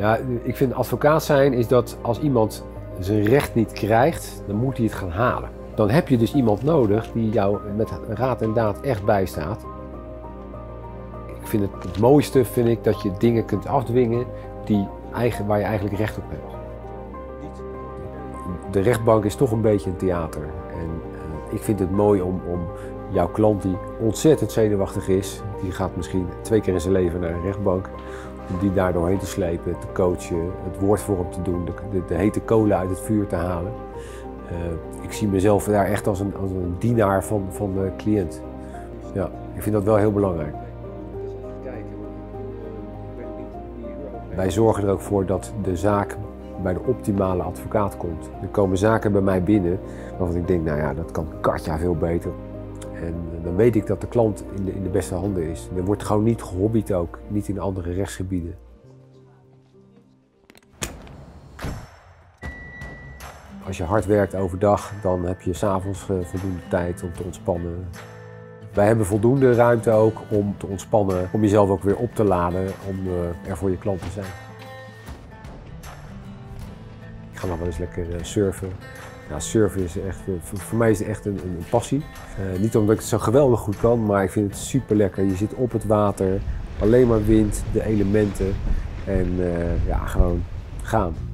Ja, ik vind advocaat zijn is dat als iemand zijn recht niet krijgt, dan moet hij het gaan halen. Dan heb je dus iemand nodig die jou met raad en daad echt bijstaat. Ik vind het mooiste vind ik dat je dingen kunt afdwingen waar je eigenlijk recht op hebt. De rechtbank is toch een beetje een theater. En ik vind het mooi om jouw klant die ontzettend zenuwachtig is, die gaat misschien 2 keer in zijn leven naar een rechtbank, om die daar doorheen te slepen, te coachen, het woord voor hem te doen, de hete kolen uit het vuur te halen. Ik zie mezelf daar echt als een dienaar van de cliënt. Ja, ik vind dat wel heel belangrijk. Wij zorgen er ook voor dat de zaak bij de optimale advocaat komt. Er komen zaken bij mij binnen waarvan ik denk, nou ja, dat kan Katja veel beter. En dan weet ik dat de klant in de beste handen is. Er wordt gewoon niet gehobbied ook, niet in andere rechtsgebieden. Als je hard werkt overdag, dan heb je 's avonds voldoende tijd om te ontspannen. Wij hebben voldoende ruimte ook om te ontspannen, om jezelf ook weer op te laden, om er voor je klant te zijn. Ik ga nog wel eens lekker surfen. Nou, surfen is echt, voor mij is het echt een passie. Niet omdat ik het zo geweldig goed kan, maar ik vind het super lekker. Je zit op het water, alleen maar wind, de elementen en ja, gewoon gaan.